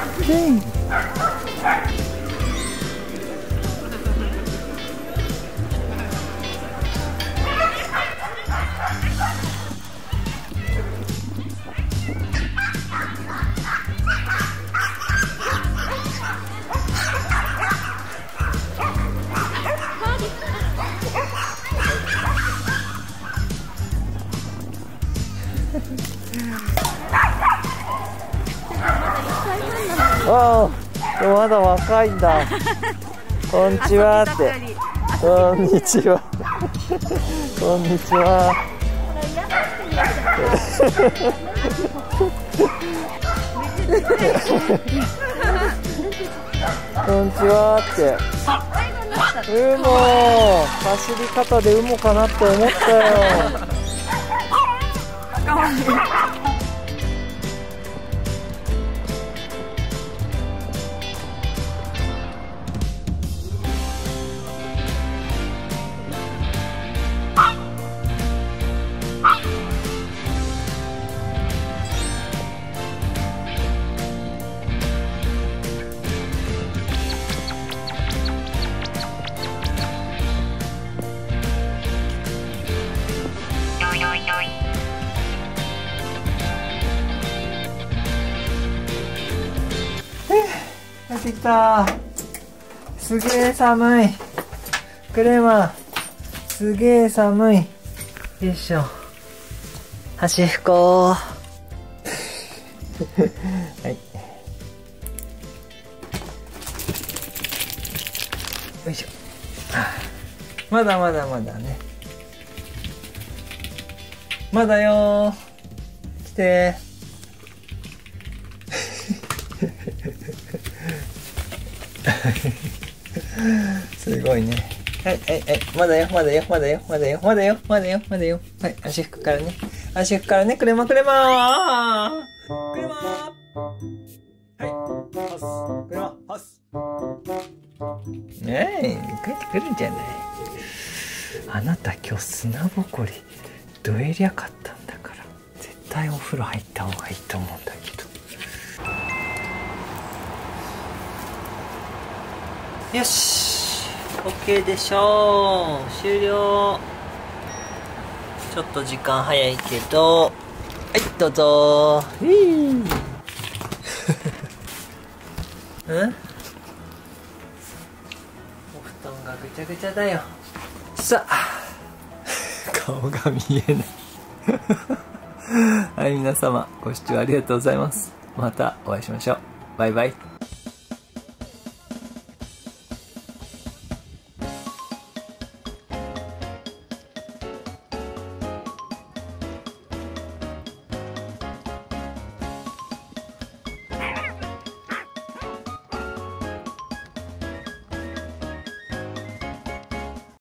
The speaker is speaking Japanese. ああ、まだ若いんだ。こんにちはって。こんにちは。こんにちは。こんにちはって。うも、走り方でうもかなって思ったよ。帰ってきた。すげえ寒い。クレマ、すげえ寒い。よいしょ。足拭こう。はい。よいしょ。まだまだまだね。まだよー。来てー。すごいね。はいはいはい、まだよまだよまだよまだよまだよまだよまだよ。はい、足拭くからね、足拭くからね。クレマ、クレマー、クレマー、はい、クレマパス。ねえ、帰ってくるんじゃない。あなた今日砂ぼこりどえりゃかったんだから、絶対お風呂入った方がいいと思うんだけど。よし、 OK でしょう。終了。ちょっと時間早いけど、はい、どうぞー。うん、お布団がぐちゃぐちゃだよ。さあ、顔が見えない。はい、皆様ご視聴ありがとうございます。またお会いしましょう。バイバイ。